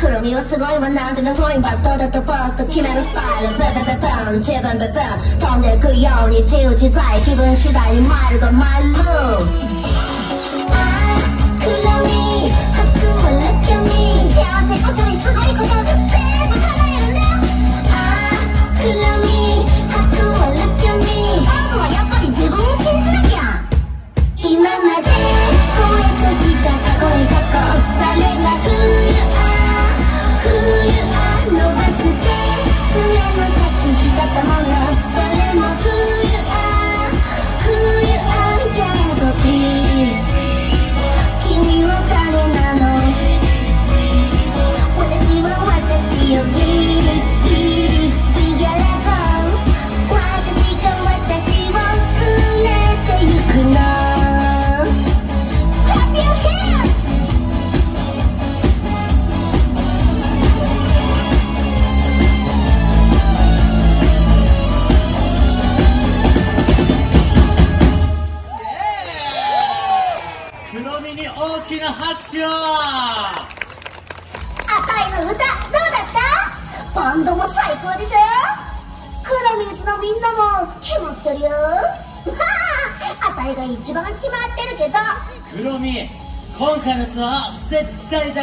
Kuromi was going one out in the flowing bus, thought at the first to keep and spiral, burn, the burn, Tom the Kuyo, you chill, she's like, even she died in my little my love. Kuromi, look at me, yeah, I say, okay, so I could go to bed, but I don't know. Kuromi, look at me, oh, I got to do it, she's like, yeah. よし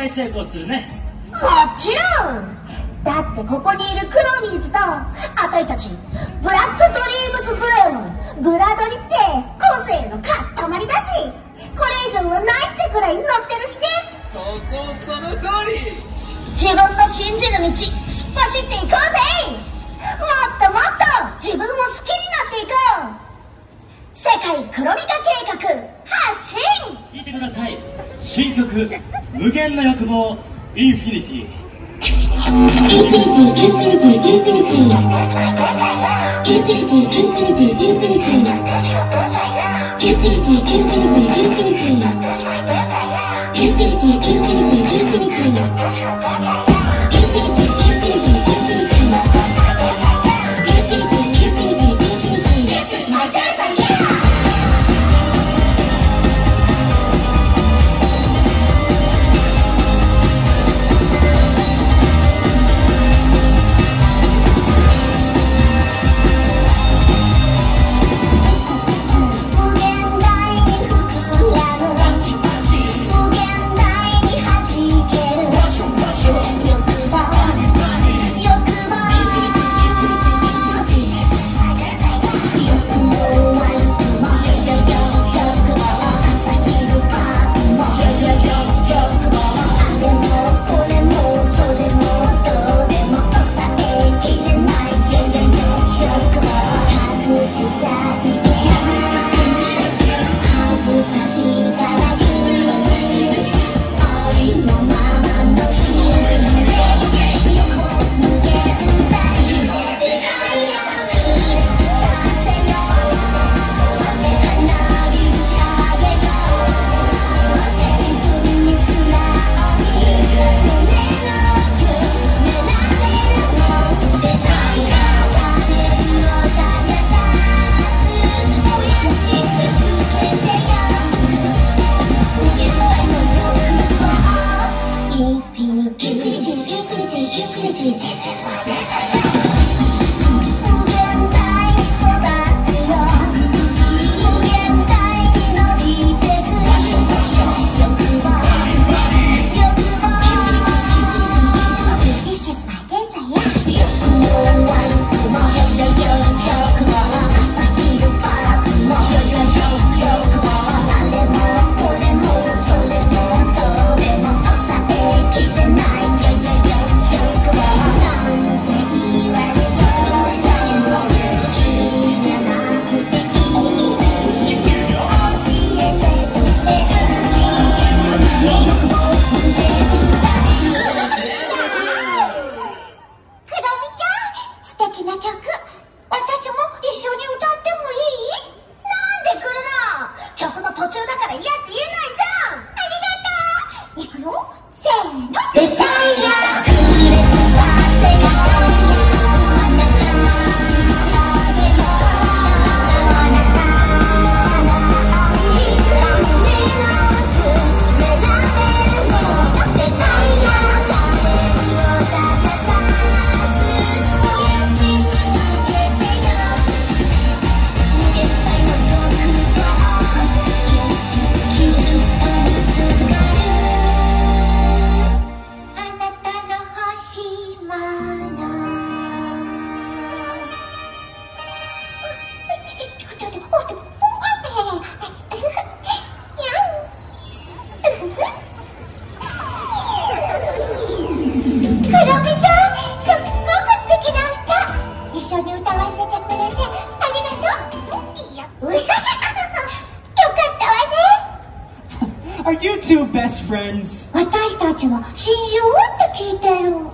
Are you two best friends? 私たちは親友って聞いてる。親友と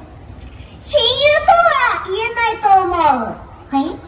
は言えないと思う。はい？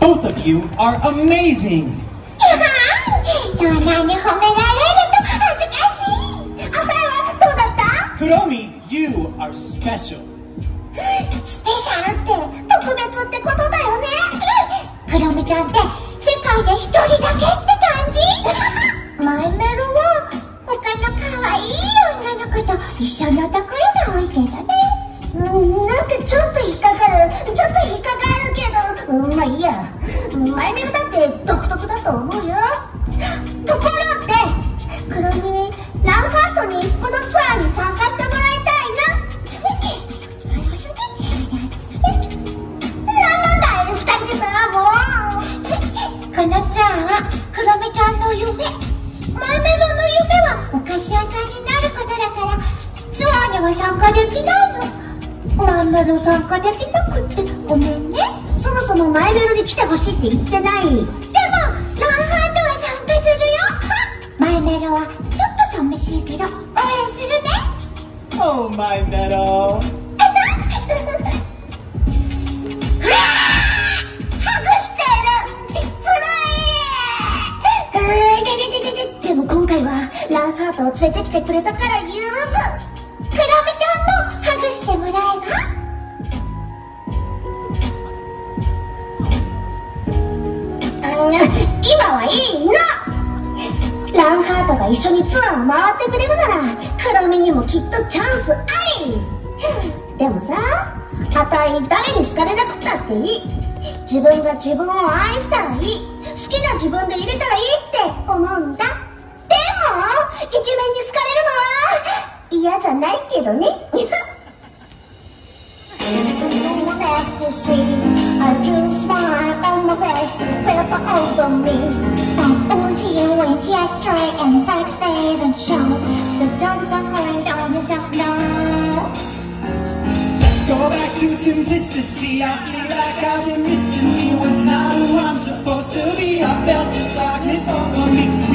Both of you are amazing! Kuromi, you are special! Oh, my meadow. 今回はランハートを連れてきてくれたから許す。クロミちゃんもハグしてもらえば？今はいいの。ランハートが一緒にツアーを回ってくれるならクロミにもきっとチャンスあり。でもさ、あたい誰に好かれなくったっていい。自分が自分を愛したらいい。好きな自分でいれたらいいって思うんだ。でもイケメンに好かれるのは嫌じゃないけどね。Also me, but all you will get try and fight days and show. So don't hide on yourself now. Let's go back to simplicity. I feel like I've been missing. It was not who I'm supposed to be. I felt this darkness over me.